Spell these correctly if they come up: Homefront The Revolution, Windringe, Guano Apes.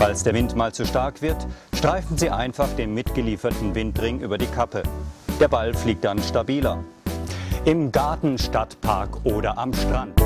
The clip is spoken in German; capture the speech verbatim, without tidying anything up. Falls der Wind mal zu stark wird, streifen Sie einfach den mitgelieferten Windring über die Kappe. Der Ball fliegt dann stabiler. Im Garten, Stadtpark oder am Strand.